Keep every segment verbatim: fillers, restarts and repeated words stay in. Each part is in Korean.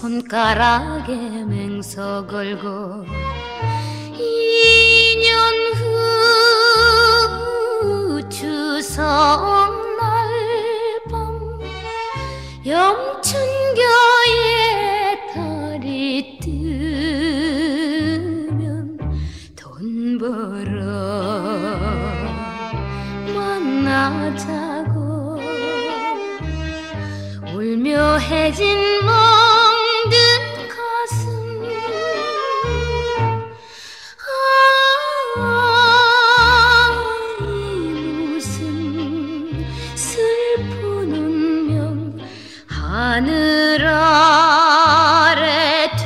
손가락에 맹서 걸고 이 년 후 추석날 밤 영춘교에 달이 뜨면 돈 벌어 만나자고 울며 해진 멍든 가슴 아, 이 무슨 슬픈 운명 하늘 아래 두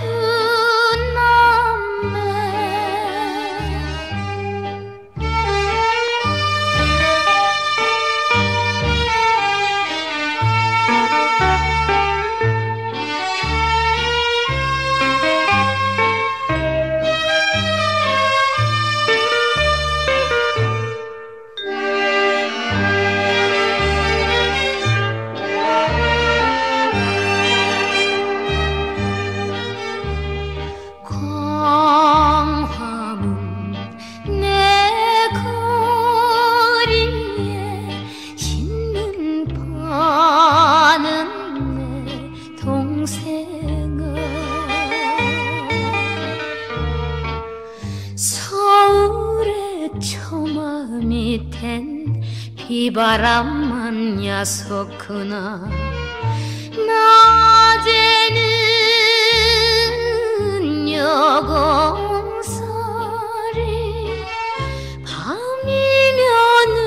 처마 밑엔 비바람만 야속구나 낮에는 여공설이 밤이면은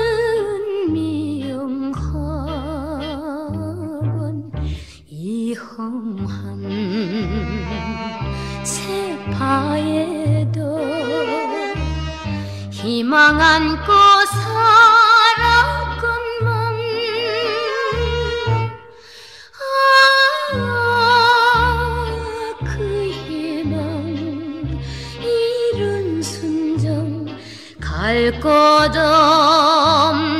미움하곤 이험한 세파에도 희망 안고 살았건만 아, 그 희망 이룬 순정 갈 곳 없는